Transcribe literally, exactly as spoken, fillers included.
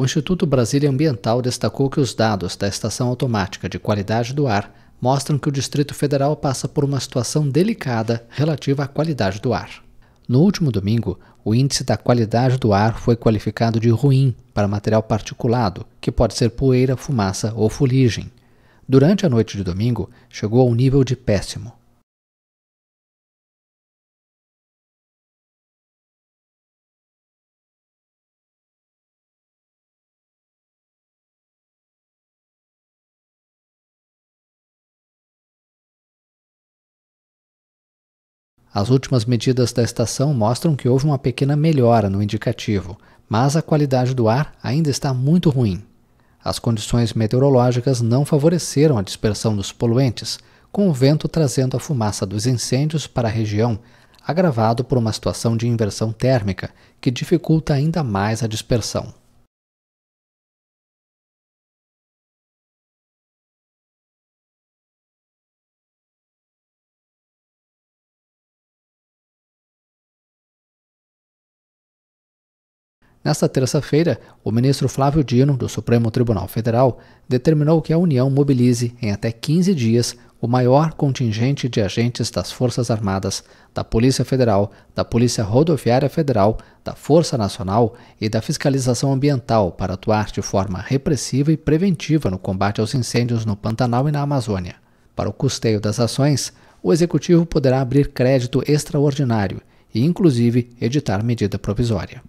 O Instituto Brasília Ambiental destacou que os dados da Estação Automática de Qualidade do Ar mostram que o Distrito Federal passa por uma situação delicada relativa à qualidade do ar. No último domingo, o índice da qualidade do ar foi qualificado de ruim para material particulado, que pode ser poeira, fumaça ou fuligem. Durante a noite de domingo, chegou ao nível de péssimo. As últimas medidas da estação mostram que houve uma pequena melhora no indicativo, mas a qualidade do ar ainda está muito ruim. As condições meteorológicas não favoreceram a dispersão dos poluentes, com o vento trazendo a fumaça dos incêndios para a região, agravado por uma situação de inversão térmica, que dificulta ainda mais a dispersão. Nesta terça-feira, o ministro Flávio Dino, do Supremo Tribunal Federal, determinou que a União mobilize, em até quinze dias, o maior contingente de agentes das Forças Armadas, da Polícia Federal, da Polícia Rodoviária Federal, da Força Nacional e da Fiscalização Ambiental para atuar de forma repressiva e preventiva no combate aos incêndios no Pantanal e na Amazônia. Para o custeio das ações, o Executivo poderá abrir crédito extraordinário e, inclusive, editar medida provisória.